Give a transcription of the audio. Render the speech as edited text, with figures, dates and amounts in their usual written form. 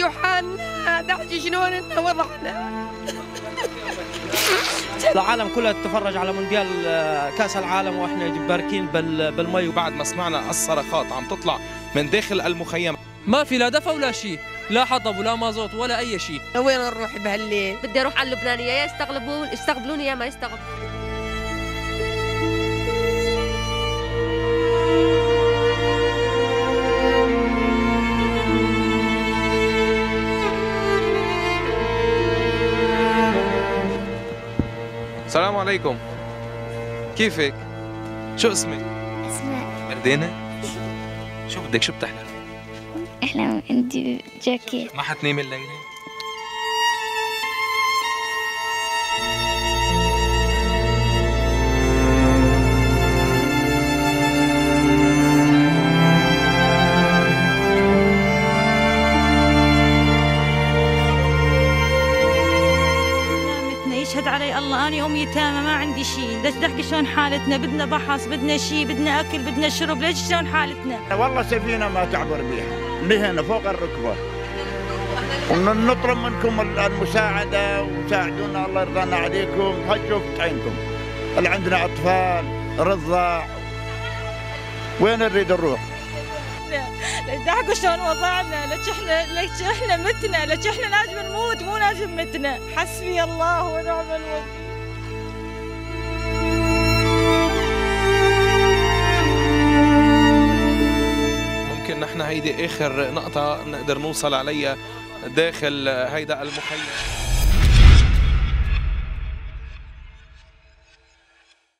نحشو حالنا، نحشي جنوننا وضعنا. العالم كلها تتفرج على مونديال كاس العالم واحنا باركين بالمي، وبعد ما سمعنا الصرخات عم تطلع من داخل المخيم، ما في لا دفا ولا شيء، لا حطب ولا مازوت ولا اي شيء. وين نروح بهالليل؟ بدي اروح على اللبنانيه، يا يستقبلوني يا ما يستقبلوني. السلام عليكم، كيفك؟ شو اسمك؟ اسماء. مردانة؟ شو بدك؟ شو بتحلم؟ احلم عندي جاكيت. ما حتنامي الليلة؟ يشهد علي الله، أنا أم يتامى ما عندي شيء، ليش بدي أحكي شلون حالتنا؟ بدنا بحص، بدنا شيء، بدنا أكل، بدنا شرب، ليش شلون حالتنا؟ والله سفينة ما تعبر بيها، مهنة فوق الركبة. نطلب منكم المساعدة وساعدونا، الله يرضانا عليكم، هشوف عينكم. اللي عندنا أطفال، رضاع، وين نريد نروح؟ ليش بدي أحكي شلون وضعنا؟ ليش إحنا متنا؟ ليش إحنا لازم نموت؟ مو لازم متنا. حسبي الله ونعم الوكيل. ممكن نحن هيدي آخر نقطة نقدر نوصل عليها داخل هيدا المخيم.